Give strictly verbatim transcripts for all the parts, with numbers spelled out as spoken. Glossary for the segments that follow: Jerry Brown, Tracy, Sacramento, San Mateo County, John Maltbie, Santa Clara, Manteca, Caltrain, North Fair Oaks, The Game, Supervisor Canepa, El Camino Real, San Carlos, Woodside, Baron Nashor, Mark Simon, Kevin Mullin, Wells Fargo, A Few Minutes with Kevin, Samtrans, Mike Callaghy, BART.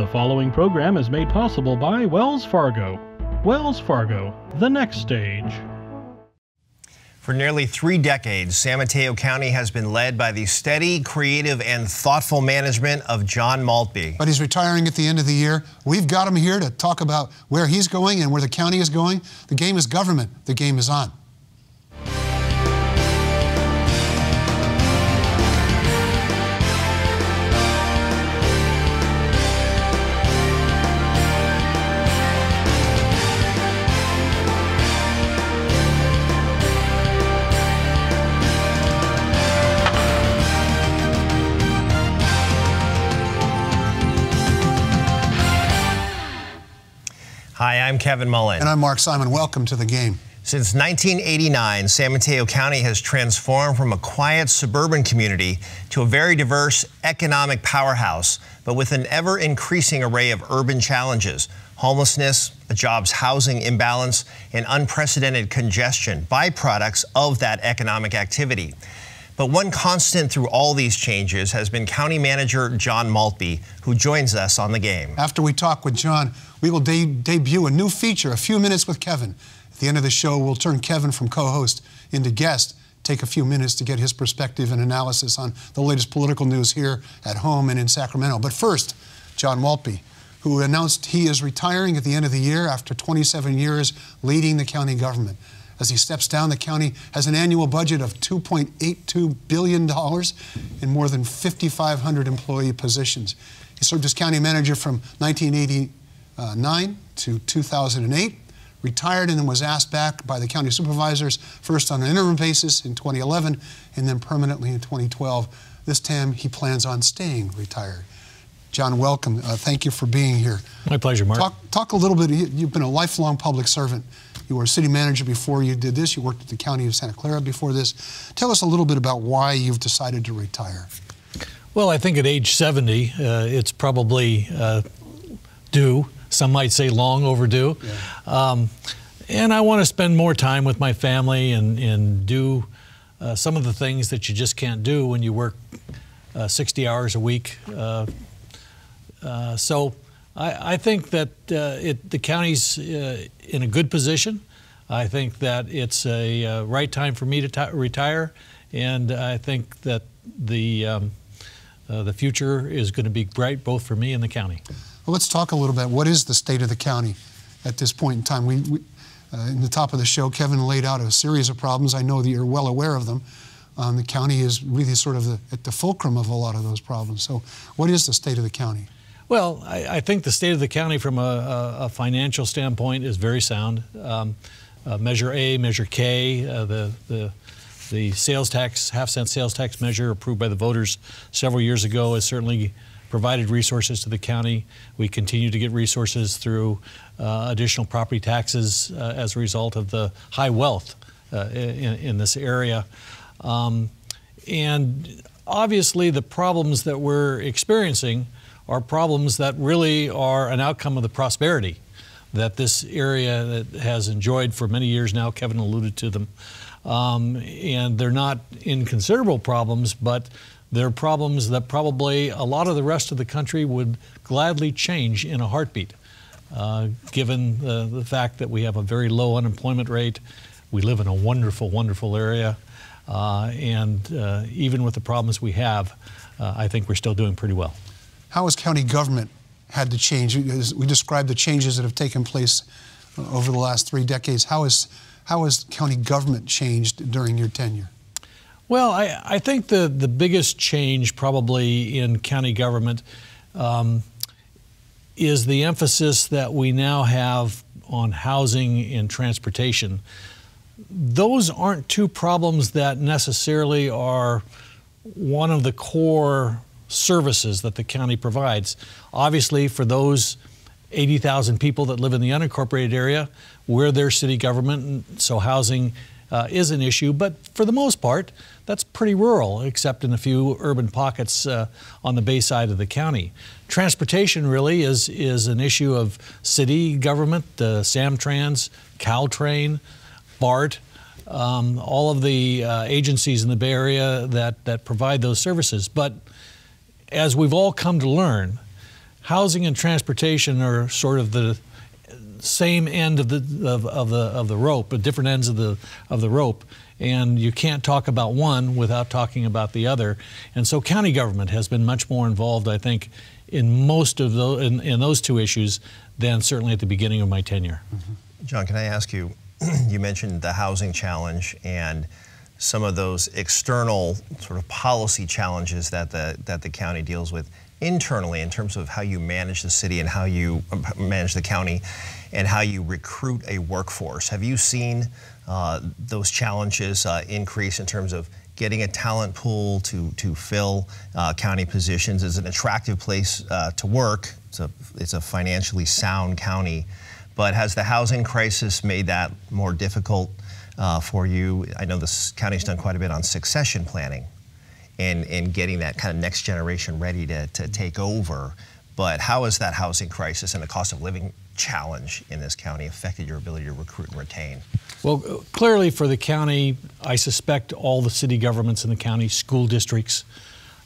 The following program is made possible by Wells Fargo. Wells Fargo, the next stage. For nearly three decades, San Mateo County has been led by the steady, creative, and thoughtful management of John Maltbie. But he's retiring at the end of the year. We've got him here to talk about where he's going and where the county is going. The game is government. The game is on. Hi, I'm Kevin Mullin. And I'm Mark Simon. Welcome to The Game. Since nineteen eighty-nine, San Mateo County has transformed from a quiet suburban community to a very diverse economic powerhouse, but with an ever-increasing array of urban challenges: homelessness, a jobs housing imbalance, and unprecedented congestion, byproducts of that economic activity. But one constant through all these changes has been County Manager John Maltbie, who joins us on The Game. After we talk with John, we will de debut a new feature, A Few Minutes with Kevin. At the end of the show, we'll turn Kevin from co-host into guest, take a few minutes to get his perspective and analysis on the latest political news here at home and in Sacramento. But first, John Maltbie, who announced he is retiring at the end of the year after twenty-seven years leading the county government. As he steps down, the county has an annual budget of two point eight two billion dollars and more than fifty-five hundred employee positions. He served as county manager from nineteen eighty-nine to two thousand eight, retired, and then was asked back by the county supervisors, first on an interim basis in twenty eleven and then permanently in twenty twelve. This time, he plans on staying retired. John, welcome. Uh, thank you for being here. My pleasure, Mark. Talk, talk a little bit. You've been a lifelong public servant. You were a city manager before you did this. You worked at the county of Santa Clara before this. Tell us a little bit about why you've decided to retire. Well, I think at age seventy, uh, it's probably uh, due. Some might say long overdue. Yeah. Um, and I want to spend more time with my family and, and do uh, some of the things that you just can't do when you work uh, sixty hours a week. Uh, uh, so. I think that uh, it, the county's uh, in a good position. I think that it's a uh, right time for me to retire, and I think that the um, uh, the future is going to be bright both for me and the county. Well, let's talk a little bit. What is the state of the county at this point in time? We, we uh, in the top of the show, Kevin laid out a series of problems. I know that you're well aware of them. Um, the county is really sort of the, at the fulcrum of a lot of those problems. So, what is the state of the county? Well, I, I think the state of the county from a, a, a financial standpoint is very sound. Um, uh, measure A, Measure K, uh, the, the, the sales tax, half cent sales tax measure approved by the voters several years ago has certainly provided resources to the county. We continue to get resources through uh, additional property taxes uh, as a result of the high wealth uh, in, in this area. Um, and obviously the problems that we're experiencing are problems that really are an outcome of the prosperity that this area has enjoyed for many years now. Kevin alluded to them. Um, and they're not inconsiderable problems, but they're problems that probably a lot of the rest of the country would gladly change in a heartbeat, uh, given the, the fact that we have a very low unemployment rate. We live in a wonderful, wonderful area. Uh, and uh, even with the problems we have, uh, I think we're still doing pretty well. How has county government had to change? We described the changes that have taken place over the last three decades. How has, how has county government changed during your tenure? Well, I, I think the, the biggest change probably in county government um, is the emphasis that we now have on housing and transportation. Those aren't two problems that necessarily are one of the core services that the county provides. Obviously, for those eighty thousand people that live in the unincorporated area, we're their city government, and so housing uh, is an issue. But for the most part, that's pretty rural, except in a few urban pockets uh, on the bay side of the county. Transportation really is, is an issue of city government, the Samtrans, Caltrain, BART, um, all of the uh, agencies in the Bay Area that, that provide those services. But as we've all come to learn, housing and transportation are sort of the same end of the of, of the of the rope, but different ends of the of the rope, and you can't talk about one without talking about the other. And so county government has been much more involved, I think, in most of those in, in those two issues than certainly at the beginning of my tenure. Mm-hmm. John, can I ask you? You mentioned the housing challenge and some of those external sort of policy challenges that the that the county deals with internally in terms of how you manage the city and how you manage the county and how you recruit a workforce. Have you seen uh, those challenges uh, increase in terms of getting a talent pool to, to fill uh, county positions? It's an attractive place uh, to work. It's a, it's a financially sound county. But has the housing crisis made that more difficult uh, for you? I know this county's done quite a bit on succession planning and, and getting that kind of next generation ready to, to take over. But how has that housing crisis and the cost of living challenge in this county affected your ability to recruit and retain? Well, clearly for the county, I suspect all the city governments in the county, school districts,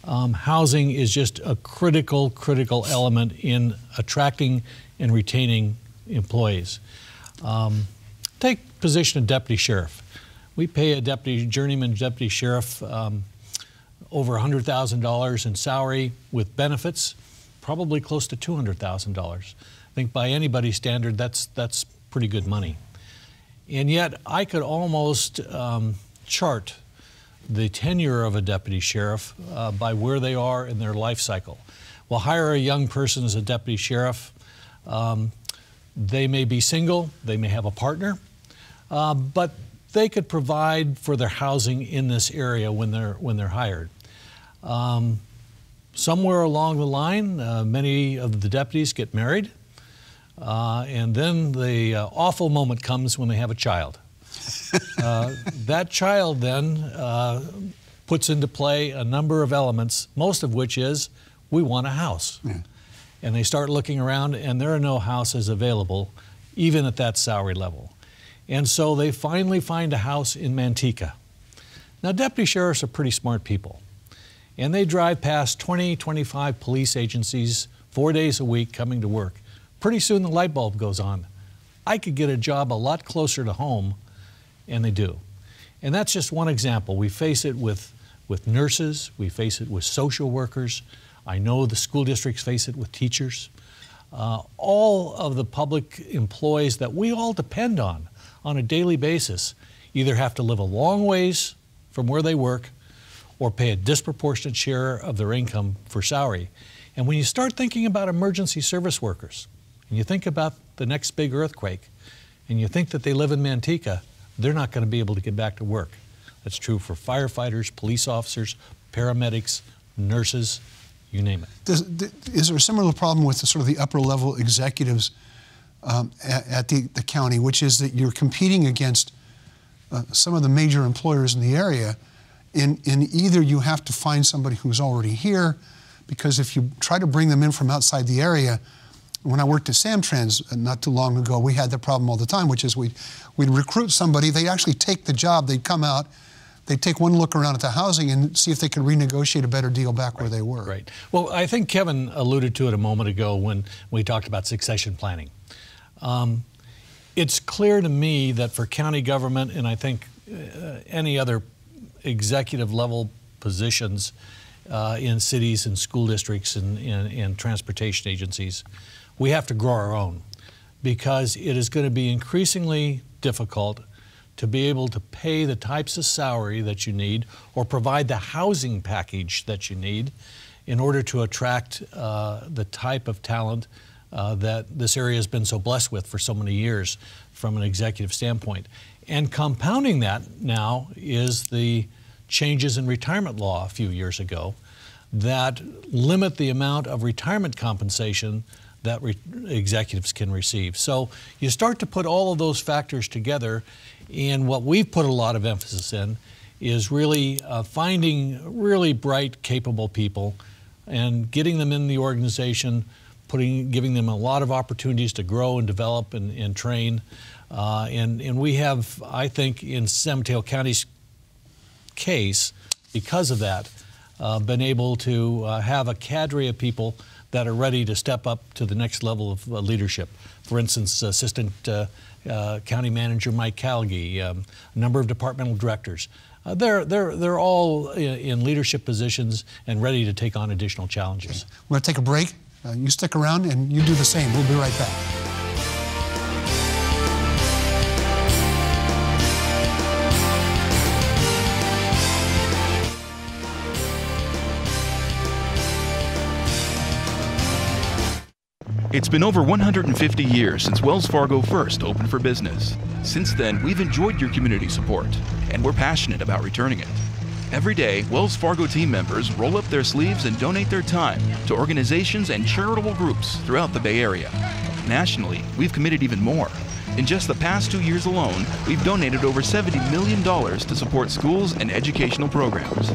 um, housing is just a critical, critical element in attracting and retaining employees. Um, take position of deputy sheriff. We pay a deputy journeyman deputy sheriff um, over one hundred thousand dollars in salary with benefits, probably close to two hundred thousand dollars. I think by anybody's standard, that's that's pretty good money. And yet, I could almost um, chart the tenure of a deputy sheriff uh, by where they are in their life cycle. We'll hire a young person as a deputy sheriff. Um, They may be single, they may have a partner, uh, but they could provide for their housing in this area when they're, when they're hired. Um, somewhere along the line, uh, many of the deputies get married, uh, and then the uh, awful moment comes when they have a child. Uh, that child then uh, puts into play a number of elements, most of which is, we want a house. Yeah. And they start looking around and there are no houses available, even at that salary level. And so they finally find a house in Manteca. Now, deputy sheriffs are pretty smart people. And they drive past twenty, twenty-five police agencies four days a week coming to work. Pretty soon the light bulb goes on. I could get a job a lot closer to home, and they do. And that's just one example. We face it with, with nurses, we face it with social workers, I know the school districts face it with teachers. Uh, all of the public employees that we all depend on on a daily basis either have to live a long ways from where they work or pay a disproportionate share of their income for salary. And when you start thinking about emergency service workers, and you think about the next big earthquake, and you think that they live in Manteca, they're not going to be able to get back to work. That's true for firefighters, police officers, paramedics, nurses, you name it. Does, is there a similar problem with the sort of the upper level executives um, at, at the, the county, which is that you're competing against uh, some of the major employers in the area, and, and either you have to find somebody who's already here, because if you try to bring them in from outside the area, when I worked at Samtrans not too long ago, we had that problem all the time, which is we'd, we'd recruit somebody, they'd actually take the job, they'd come out, they take one look around at the housing and see if they can renegotiate a better deal back right, where they were. Right. Well, I think Kevin alluded to it a moment ago when we talked about succession planning. Um, it's clear to me that for county government and I think uh, any other executive level positions uh, in cities and school districts and, and, and transportation agencies, we have to grow our own because it is going to be increasingly difficult to be able to pay the types of salary that you need or provide the housing package that you need in order to attract uh, the type of talent uh, that this area has been so blessed with for so many years from an executive standpoint. And compounding that now is the changes in retirement law a few years ago that limit the amount of retirement compensation that re- executives can receive. So you start to put all of those factors together, and what we've put a lot of emphasis in is really uh, finding really bright, capable people and getting them in the organization, putting, giving them a lot of opportunities to grow and develop and, and train. Uh, and, and we have, I think, in San Mateo County's case, because of that, uh, been able to uh, have a cadre of people that are ready to step up to the next level of uh, leadership. For instance, Assistant uh, uh, County Manager Mike Callaghy, um, a number of departmental directors. Uh, they're, they're, they're all in, in leadership positions and ready to take on additional challenges. We're going to take a break. Uh, you stick around and you do the same. We'll be right back. It's been over one hundred fifty years since Wells Fargo first opened for business. Since then, we've enjoyed your community support, and we're passionate about returning it. Every day, Wells Fargo team members roll up their sleeves and donate their time to organizations and charitable groups throughout the Bay Area. Nationally, we've committed even more. In just the past two years alone, we've donated over seventy million dollars to support schools and educational programs.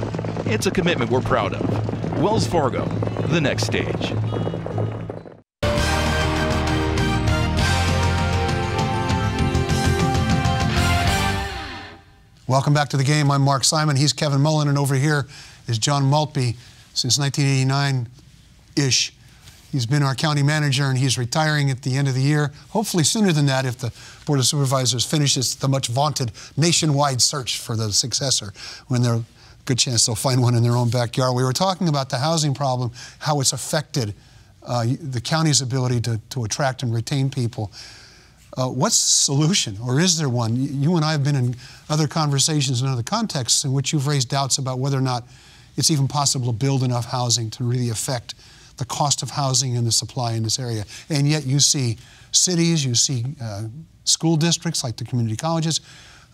It's a commitment we're proud of. Wells Fargo, the next stage. Welcome back to The Game. I'm Mark Simon. He's Kevin Mullin, and over here is John Maltbie. Since nineteen eighty-nine-ish, he's been our county manager, and he's retiring at the end of the year, hopefully sooner than that if the Board of Supervisors finishes the much-vaunted nationwide search for the successor. When there's a good chance they'll find one in their own backyard. We were talking about the housing problem, how it's affected uh, the county's ability to, to attract and retain people. Uh, what's the solution, or is there one? You and I have been in other conversations in other contexts in which you've raised doubts about whether or not it's even possible to build enough housing to really affect the cost of housing and the supply in this area. And yet you see cities, you see uh, school districts like the community colleges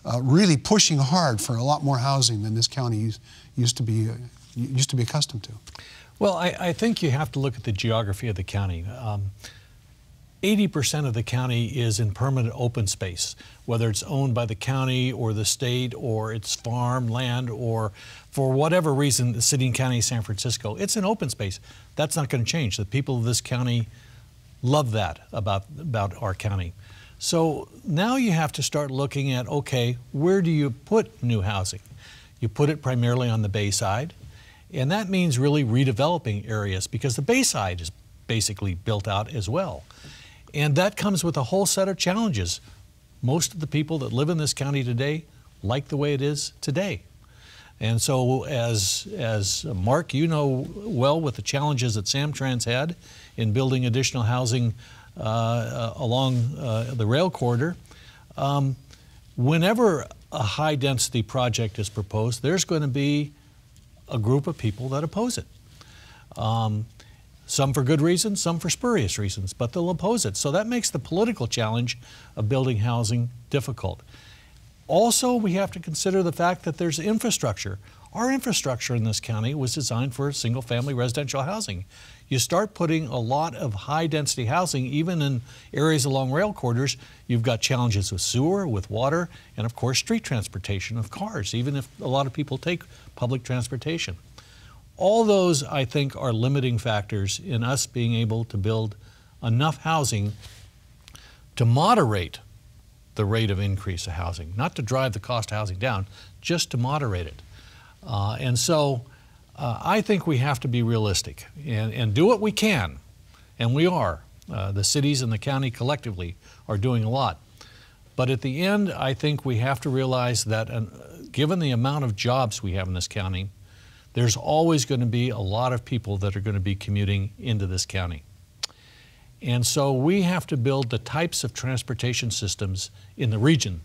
uh, really pushing hard for a lot more housing than this county used to be, uh, used to be accustomed to. Well, I, I think you have to look at the geography of the county. Um, eighty percent of the county is in permanent open space, whether it's owned by the county or the state or it's farm, land, or for whatever reason, the city and county of San Francisco, it's an open space. That's not going to change. The people of this county love that about, about our county. So now you have to start looking at, okay, where do you put new housing? You put it primarily on the Bayside, and that means really redeveloping areas because the Bayside is basically built out as well. And that comes with a whole set of challenges. Most of the people that live in this county today like the way it is today. And so as, as Mark, you know well with the challenges that Samtrans had in building additional housing uh, along uh, the rail corridor, um, whenever a high density project is proposed, there's going to be a group of people that oppose it. Um, Some for good reasons, some for spurious reasons, but they'll oppose it. So that makes the political challenge of building housing difficult. Also, we have to consider the fact that there's infrastructure. Our infrastructure in this county was designed for single-family residential housing. You start putting a lot of high-density housing, even in areas along rail corridors, you've got challenges with sewer, with water, and of course street transportation of cars, even if a lot of people take public transportation. All those, I think, are limiting factors in us being able to build enough housing to moderate the rate of increase of housing, not to drive the cost of housing down, just to moderate it. Uh, and so uh, I think we have to be realistic and, and do what we can, and we are. Uh, the cities and the county collectively are doing a lot. But at the end, I think we have to realize that uh, given the amount of jobs we have in this county, there's always going to be a lot of people that are going to be commuting into this county. And so we have to build the types of transportation systems in the region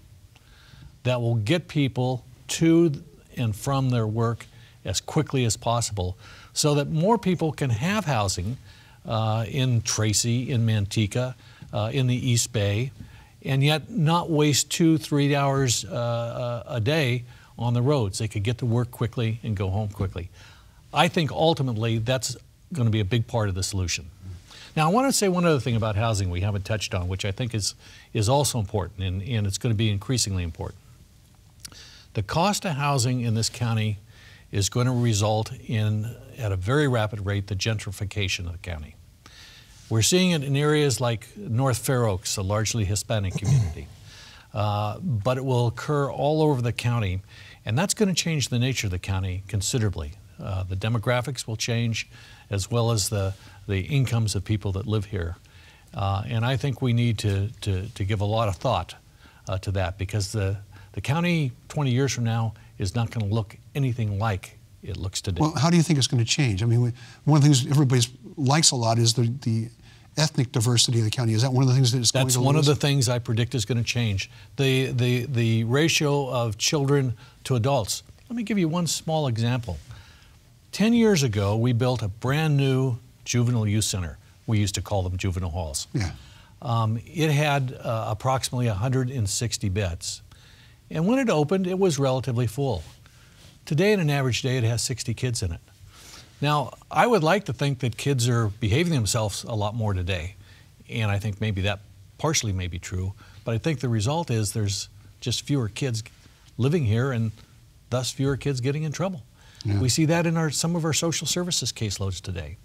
that will get people to and from their work as quickly as possible so that more people can have housing uh, in Tracy, in Manteca, uh, in the East Bay, and yet not waste two, three hours uh, a day on the roads. They could get to work quickly and go home quickly. I think ultimately that's going to be a big part of the solution. Now I want to say one other thing about housing we haven't touched on, which I think is, is also important, and, and it's going to be increasingly important. The cost of housing in this county is going to result in, at a very rapid rate, the gentrification of the county. We're seeing it in areas like North Fair Oaks, a largely Hispanic community. Uh, but it will occur all over the county, and that's going to change the nature of the county considerably. Uh, the demographics will change, as well as the, the incomes of people that live here. Uh, and I think we need to, to, to give a lot of thought uh, to that, because the, the county twenty years from now is not going to look anything like it looks today. Well, how do you think it's going to change? I mean, we, one of the things everybody likes a lot is the, the ethnic diversity of the county. Is that one of the things that is going to change? That's one of the things I predict is going to change. The, the, the ratio of children to adults. Let me give you one small example. Ten years ago, we built a brand new juvenile youth center. We used to call them juvenile halls. Yeah. Um, it had uh, approximately one hundred sixty beds. And when it opened, it was relatively full. Today, in an average day, it has sixty kids in it. Now, I would like to think that kids are behaving themselves a lot more today. And I think maybe that partially may be true. But I think the result is there's just fewer kids living here and thus fewer kids getting in trouble. Yeah. We see that in our, some of our social services caseloads today.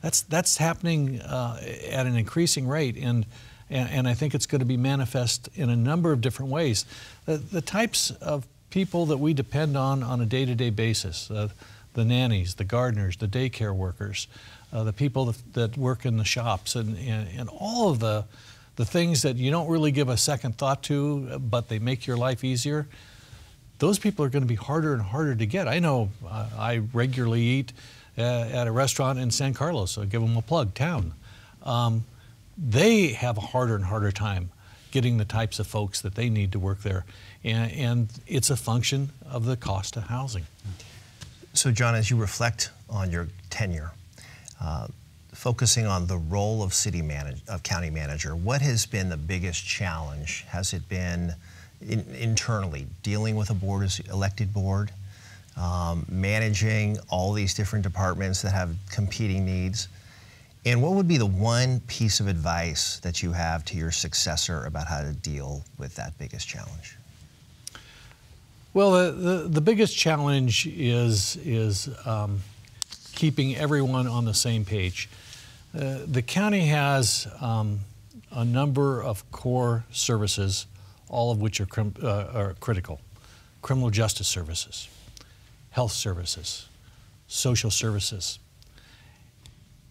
That's, that's happening uh, at an increasing rate. And, and, and I think it's going to be manifest in a number of different ways. The, the types of people that we depend on on a day-to-day basis, uh, the nannies, the gardeners, the daycare workers, uh, the people that, that work in the shops, and, and, and all of the, the things that you don't really give a second thought to, but they make your life easier, those people are going to be harder and harder to get. I know uh, I regularly eat uh, at a restaurant in San Carlos, so I give them a plug, town. Um, they have a harder and harder time getting the types of folks that they need to work there. And, and it's a function of the cost of housing. So John, as you reflect on your tenure, uh, focusing on the role of city manage, of county manager, what has been the biggest challenge? Has it been in, internally, dealing with a board as elected board, um, managing all these different departments that have competing needs? And what would be the one piece of advice that you have to your successor about how to deal with that biggest challenge? Well, the, the, the biggest challenge is, is um, keeping everyone on the same page. Uh, the county has um, a number of core services, all of which are, crim uh, are critical. Criminal justice services, health services, social services.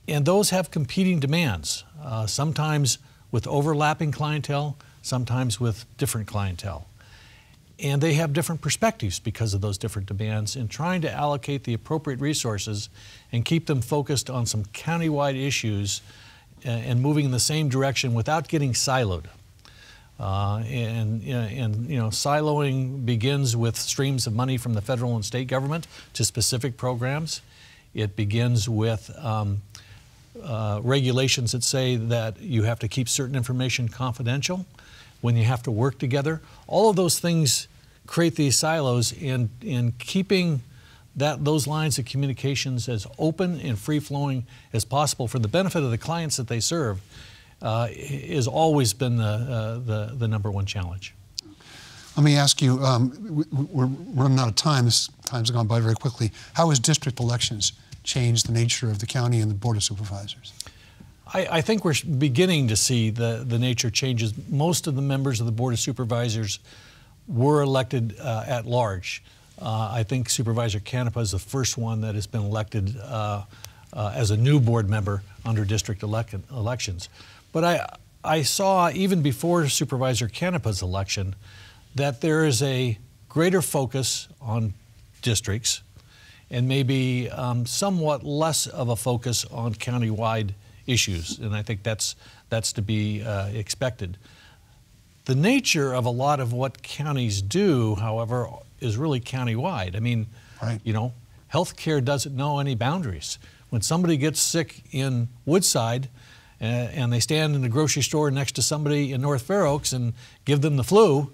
And those have competing demands, uh, sometimes with overlapping clientele, sometimes with different clientele. And they have different perspectives because of those different demands, and trying to allocate the appropriate resources and keep them focused on some county-wide issues and moving in the same direction without getting siloed. Uh, and, and, you know, siloing begins with streams of money from the federal and state government to specific programs. It begins with um, uh, regulations that say that you have to keep certain information confidential when you have to work together. All of those things create these silos, and, and keeping that, those lines of communications as open and free-flowing as possible for the benefit of the clients that they serve uh, has always been the, uh, the, the number one challenge. Let me ask you, um, we're running out of time, this time's gone by very quickly. How has district elections changed the nature of the county and the Board of Supervisors? I, I think we're beginning to see the, the nature changes. Most of the members of the Board of Supervisors were elected uh, at large. Uh, I think Supervisor Canepa is the first one that has been elected uh, uh, as a new board member under district elect elections. But I, I saw even before Supervisor Canepa's election that there is a greater focus on districts and maybe um, somewhat less of a focus on county-wide issues, and I think that's, that's to be uh, expected. The nature of a lot of what counties do, however, is really county-wide. I mean, right. You know, healthcare doesn't know any boundaries. When somebody gets sick in Woodside uh, and they stand in the grocery store next to somebody in North Fair Oaks and give them the flu,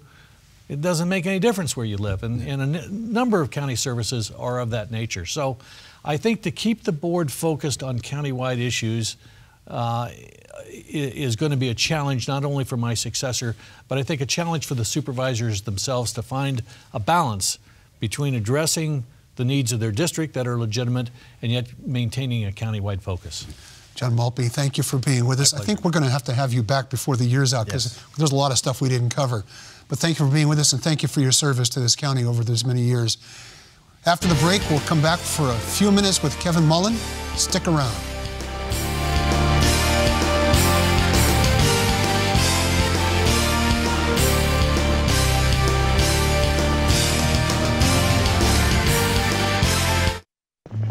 it doesn't make any difference where you live, and, and a n number of county services are of that nature. So I think to keep the board focused on county-wide issues uh, is going to be a challenge not only for my successor, but I think a challenge for the supervisors themselves to find a balance between addressing the needs of their district that are legitimate and yet maintaining a county-wide focus. John Maltbie, thank you for being with us. I think we're going to have to have you back before the year's out, because yes, there's a lot of stuff we didn't cover. But thank you for being with us, and thank you for your service to this county over those many years. After the break, we'll come back for a few minutes with Kevin Mullin. Stick around.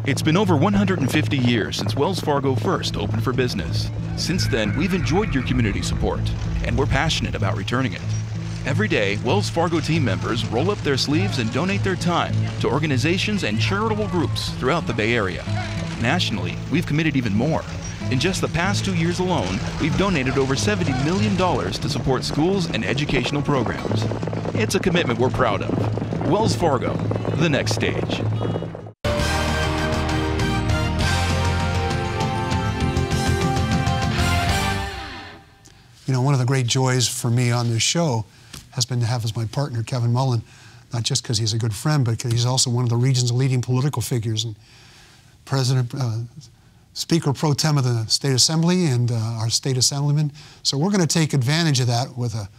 It's been over one hundred fifty years since Wells Fargo first opened for business. Since then, we've enjoyed your community support, and we're passionate about returning it. Every day, Wells Fargo team members roll up their sleeves and donate their time to organizations and charitable groups throughout the Bay Area. Nationally, we've committed even more. In just the past two years alone, we've donated over seventy million dollars to support schools and educational programs. It's a commitment we're proud of. Wells Fargo, the next stage. You know, one of the great joys for me on this show has been to have as my partner Kevin Mullin, not just because he's a good friend, but because he's also one of the region's leading political figures and President, uh, Speaker Pro Tem of the State Assembly and uh, our State Assemblyman. So we're going to take advantage of that with a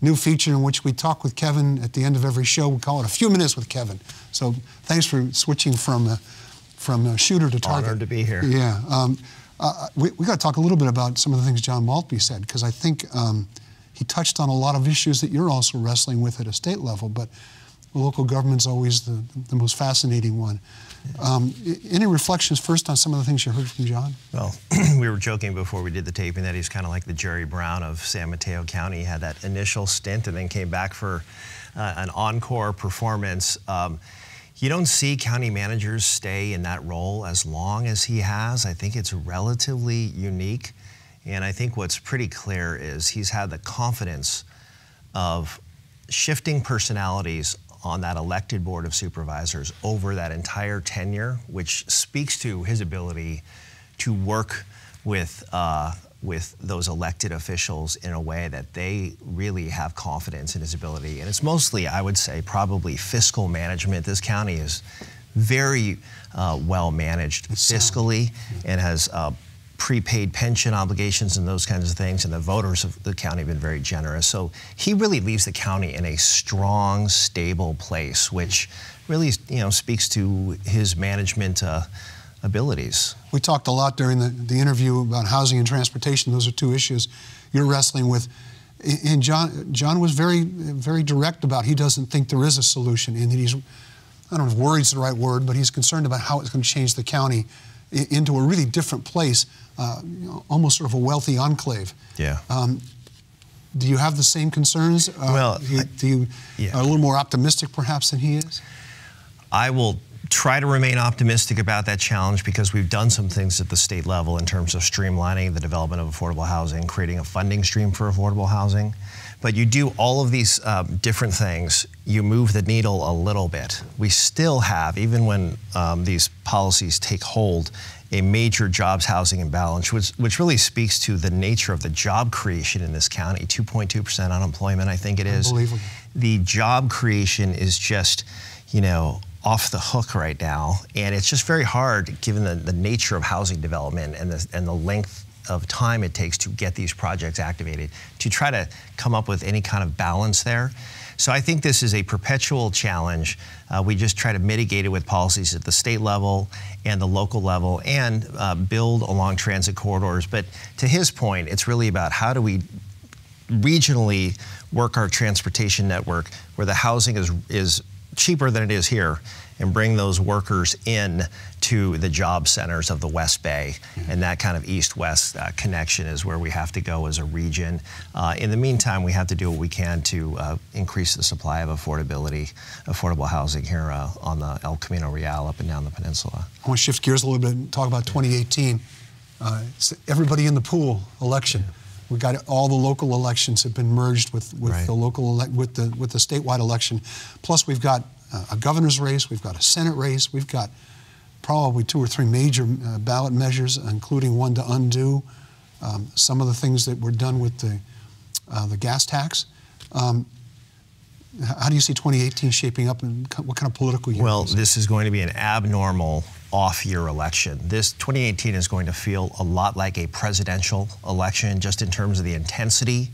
new feature in which we talk with Kevin at the end of every show. We call it A Few Minutes with Kevin. So thanks for switching from uh, from uh, shooter to target. Honored to be here. Yeah. Um, Uh, we, we got to talk a little bit about some of the things John Maltbie said, because I think um, he touched on a lot of issues that you're also wrestling with at a state level, but local government's always the, the most fascinating one. Um, any reflections first on some of the things you heard from John? Well, we were joking before we did the taping that he's kind of like the Jerry Brown of San Mateo County. He had that initial stint and then came back for uh, an encore performance. Um, You don't see county managers stay in that role as long as he has. I think it's relatively unique. And I think what's pretty clear is he's had the confidence of shifting personalities on that elected board of supervisors over that entire tenure, which speaks to his ability to work with, uh, with those elected officials in a way that they really have confidence in his ability. And it's mostly, I would say, probably fiscal management. This county is very uh, well managed fiscally and has uh, prepaid pension obligations and those kinds of things. And the voters of the county have been very generous. So he really leaves the county in a strong, stable place, which really, you know, speaks to his management uh, abilities. We talked a lot during the, the interview about housing and transportation. Those are two issues you're wrestling with. And John, John was very, very direct about he doesn't think there is a solution, and that he's, I don't know if worried's the right word, but he's concerned about how it's going to change the county into a really different place, uh, you know, almost sort of a wealthy enclave. Yeah. Um, do you have the same concerns? Uh, well, do you, I, do you yeah. are a little more optimistic perhaps than he is? I will try to remain optimistic about that challenge, because we've done some things at the state level in terms of streamlining the development of affordable housing, creating a funding stream for affordable housing. But you do all of these um, different things, you move the needle a little bit. We still have, even when um, these policies take hold, a major jobs housing imbalance, which, which really speaks to the nature of the job creation in this county. two point two percent unemployment, I think it is. Unbelievable. The job creation is just, you know, off the hook right now. And it's just very hard, given the, the nature of housing development and the, and the length of time it takes to get these projects activated, to try to come up with any kind of balance there. So I think this is a perpetual challenge. Uh, we just try to mitigate it with policies at the state level and the local level, and uh, build along transit corridors. But to his point, it's really about how do we regionally work our transportation network where the housing is, is cheaper than it is here, and bring those workers in to the job centers of the West Bay. Mm-hmm. And that kind of east-west uh, connection is where we have to go as a region. Uh, in the meantime, we have to do what we can to uh, increase the supply of affordability, affordable housing here uh, on the El Camino Real up and down the peninsula. I want to shift gears a little bit and talk about twenty eighteen. Uh, everybody in the pool election. Yeah. We got all the local elections have been merged with, with right. the local with the with the statewide election. Plus, we've got a governor's race, we've got a Senate race, we've got probably two or three major uh, ballot measures, including one to undo um, some of the things that were done with the uh, the gas tax. Um, how do you see twenty eighteen shaping up, and what kind of political year? Well, is this is going to be an abnormal off-year election. This twenty eighteen is going to feel a lot like a presidential election, just in terms of the intensity,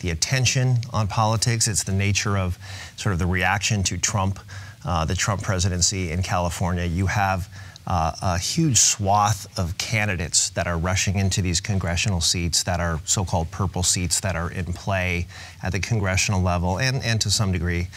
the attention on politics. It's the nature of sort of the reaction to Trump uh, the Trump presidency in California, you have uh, a huge swath of candidates that are rushing into these congressional seats that are so-called purple seats that are in play at the congressional level and, and to some degree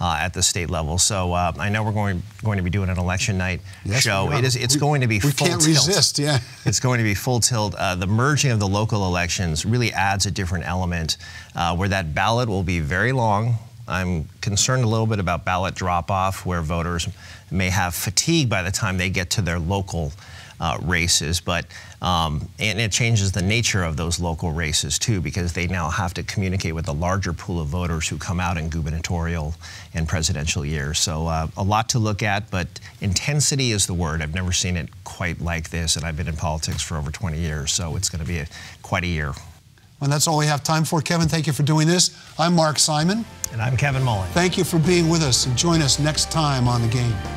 Uh, at the state level. So uh, I know we're going going to be doing an election night yes, show. It is. It's we, going to be full tilt. We can't resist, yeah. It's going to be full tilt. Uh, the merging of the local elections really adds a different element uh, where that ballot will be very long. I'm concerned a little bit about ballot drop-off where voters may have fatigue by the time they get to their local Uh, races, but um, and it changes the nature of those local races too, because they now have to communicate with a larger pool of voters who come out in gubernatorial and presidential years. So uh, a lot to look at, but intensity is the word. I've never seen it quite like this, and I've been in politics for over twenty years, so it's going to be a, quite a year. Well, that's all we have time for. Kevin, thank you for doing this. I'm Mark Simon. And I'm Kevin Mullin. Thank you for being with us, and join us next time on The Game.